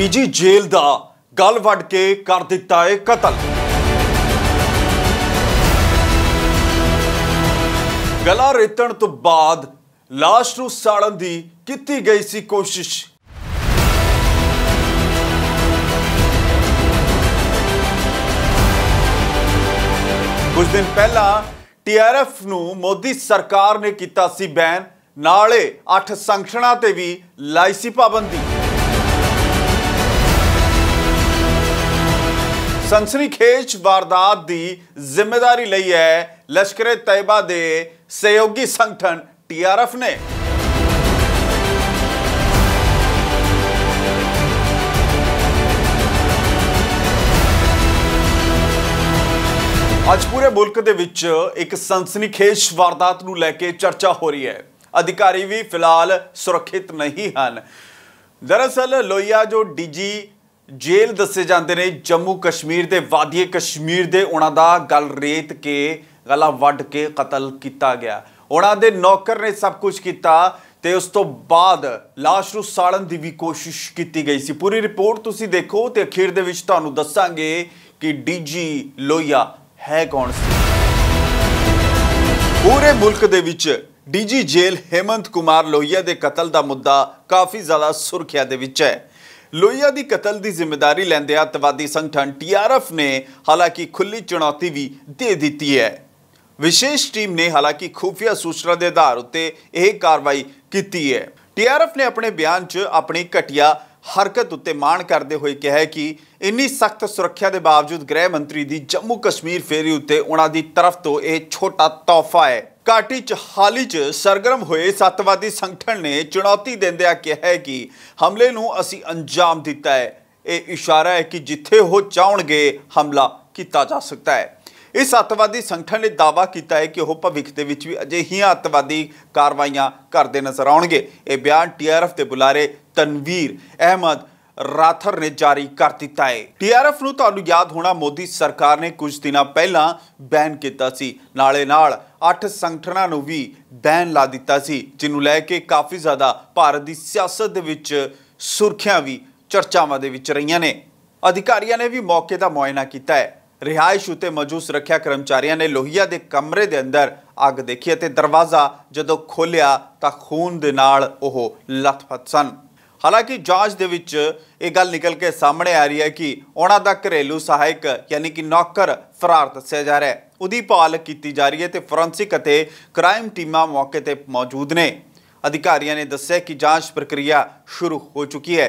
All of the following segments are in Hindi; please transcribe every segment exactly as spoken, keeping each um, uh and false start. डी जी जेल का गल वढ़ के कर दिता है कतल। गला रेतण तो बाद लाश नूं साड़न दी कीती गई सी कोशिश। कुछ दिन पहला टी आर एफ नूं मोदी सरकार ने कीता सी बैन, नाले अठ संगठनां ते भी लाई सी पाबंदी। सनसनीखेज वारदात की जिम्मेदारी लई है लश्कर-ए-तैयबा दे सहयोगी संगठन टी आर एफ ने। आज पूरे मुल्क दे विच एक सनसनीखेज वारदात नूं लैके चर्चा हो रही है। अधिकारी भी फिलहाल सुरक्षित नहीं हैं। दरअसल लोहिया जो डी जी जेल दसे जाते ने जम्मू कश्मीर के वादिये कश्मीर के, उन्हों का गल रेत के गला वढ़ के कतल किया गया। उन्होंने नौकर ने सब कुछ किया तो उस तो बाद लाश नूं साड़न की भी कोशिश की गई सी। पूरी रिपोर्ट तुसी देखो तो अखीर दे विच तुहानूं दस्सांगे कि डी जी लोहिया है कौन सी। पूरे मुल्क दे विच D G jail Hemant Kumar Lohia के कतल का मुद्दा काफ़ी ज़्यादा सुर्खिया दे विच है। लोहिया की कतल की जिम्मेदारी लैंदे अतवादी संगठन टी आर एफ ने हालांकि खुली चुनौती भी दे दी है। विशेष टीम ने हालांकि खुफिया सूचना के आधार उत्ते यह कार्रवाई की है। टी आर एफ ने अपने बयान च अपनी घटिया हरकत उत्ते माण करते हुए कहा है कि इन्नी सख्त सुरक्षा के बावजूद गृह मंत्री की जम्मू कश्मीर फेरी उत्ते उन्हां दी तरफ तो यह छोटा तोहफा है। घाटी च हाली च सरगर्म होए सत्तावादी संगठन ने चुनौती देंदे कहा है कि हमले नूं असीं अंजाम दिता है। यह इशारा है कि जिथे हो चाहणगे हमला किया जा सकता है। इस अतवादी संगठन ने दावा किया है कि वह भविष्य के भी अजिहियां अतवादी कार्रवाइयां करते नजर आउणगे। यह बयान टी आर एफ के बुलारे तनवीर अहमद राथर ने जारी कर दिता है। टी आर एफ नूं तुहानूं याद होना मोदी सरकार ने कुछ दिन पहला बैन किया सी, नाले नाल अठ संगठनां नूं भी बैन ला दिता सी, जिन्हों लैके काफ़ी ज़्यादा भारत की सियासत दे विच सुर्खियां भी चर्चावां दे विच रहियां ने। अधिकारियों ने भी मौके का मुआयना किया है। रिहायश उत्ते मौजूद सुरक्षा कर्मचारियों ने लोहिया के कमरे के अंदर अग देखी, दरवाज़ा जदों खोलिया तो खून के नाल ओह लथपथ सन। हालांकि जांच दे विच ये गल निकल के सामने आ रही है कि उन्हां दा घरेलू सहायक यानी कि नौकर फरार दस्सिया जा रहा है। उहदी भाल की जा रही है तो फोरेंसिक अते क्राइम टीमां मौके पर मौजूद ने। अधिकारियों ने दस्सिया कि जांच प्रक्रिया शुरू हो चुकी है।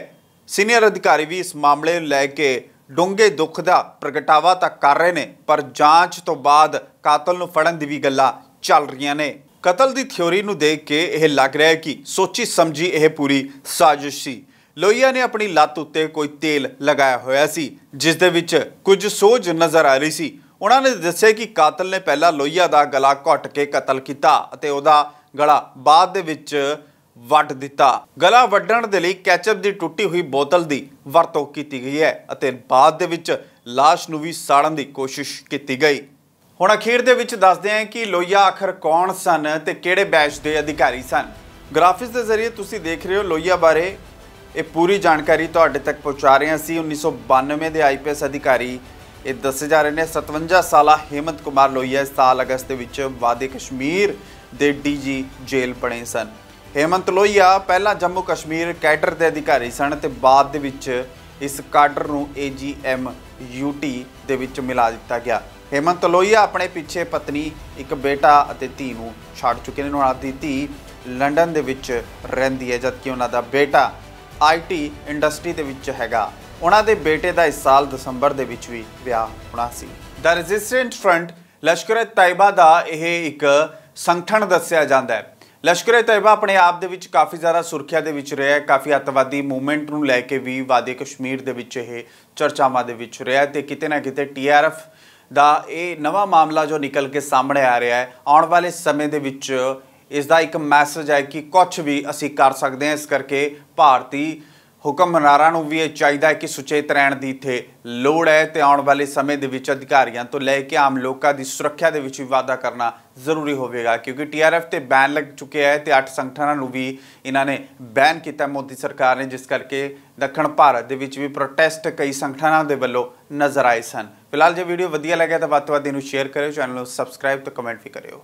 सीनियर अधिकारी भी इस मामले लैके डूंगे दुख का प्रगटावा तो कर रहे हैं, पर जांच तो बाद कातल नूं फड़न दी भी गल्लां चल रही ने। कतल की थ्योरी नूं देख के यह लग रहा है कि सोची समझी यह पूरी साजिश सी। लोहिया ने अपनी लत्त उत्ते कोई तेल लगाया होया सी, जिस दे विच कुछ सोझ नज़र आ रही सी। उन्होंने दस्सिया कि कातल ने पहला लोहिया का गला घुट के कतल किया ते उहदा गला बाद दे विच वट दिता। गला वड्ढण दे लई कैचअप की टुटी हुई बोतल की वरतों की गई है अते बाद दे विच लाश नूं भी साड़न की कोशिश की गई। हुण अखीर दे विच दसदे हैं कि लोहिया आखिर कौन सन ते किहड़े बैच के अधिकारी सन। ग्राफिक्स के जरिए तुसी देख रहे हो लोहिया बारे ये पूरी जानकारी तुहाडे तक पहुँचा रहे हैं। उन्नीस सौ बानवे के आई पी एस अधिकारी ये दसे जा रहे हैं। सतवंजा साल हेमंत कुमार लोहिया इस साल अगस्त के वादी कश्मीर के डी जी जेल बने सन। हेमंत लोहिया पहला जम्मू कश्मीर कैडर के अधिकारी सन ते बाद इस कैडर नूं A G M U T दे विच मिला दिता गया। हेमंत लोहिया अपने पिछे पत्नी एक बेटा अते धी नूं छाड़ चुके हैं। उन्हां दी धी लंडन दे विच रहिंदी है, जबकि उन्हां दा बेटा आई टी इंडस्ट्री दे विच हैगा। उन्हां दे बेटे का इस साल दसंबर दे विच भी विआह होना सी। द रेजिस्टेंट फ्रंट लश्कर-ए-तैयबा दा यह एक संगठन दस्सिया जाता है। लश्कर-ए-तैयबा अपने आप के काफ़ी ज़्यादा सुर्खिया दे विच रहा है। काफ़ी अतवादी मूवमेंट नूं लैके भी वादी कश्मीर दे विच ये चर्चावां दे विच रहा है ते किते ना किते टी आर एफ दा ये नवा मामला जो निकल के सामने आ रहा है आने वाले समय दे विच इसदा एक मैसेज है कि कुछ भी असी कर सकते हैं। इस करके भारती ਹੁਕਮਰਾਨਾਂ ਨੂੰ ਵੀ ਇਹ ਚਾਹੀਦਾ ਹੈ ਕਿ ਸੁਚੇਤ ਰਹਿਣ ਦੀ ਇੱਥੇ ਲੋੜ ਹੈ ਤੇ ਆਉਣ ਵਾਲੇ ਸਮੇਂ ਦੇ ਵਿੱਚ ਅਧਿਕਾਰੀਆਂ ਤੋਂ ਲੈ ਕੇ ਆਮ ਲੋਕਾਂ ਦੀ ਸੁਰੱਖਿਆ ਦੇ ਵਿੱਚ ਵੀ ਵਾਧਾ ਕਰਨਾ ਜ਼ਰੂਰੀ ਹੋਵੇਗਾ ਕਿਉਂਕਿ टीआरएफ ਤੇ बैन लग चुके हैं ਤੇ ਅੱਠ ਸੰਗਠਨਾਂ ਨੂੰ भी इन्होंने बैन किया मोदी सरकार ने, जिस करके दक्षिण भारत के भी प्रोटेस्ट कई संगठनों के वालों नज़र आए सन। फिलहाल जो वीडियो वधिया लगे तो ਵੱਧ ਤੋਂ ਵੱਧ ਇਹਨੂੰ शेयर करो, चैनल सबसक्राइब तो कमेंट भी करो।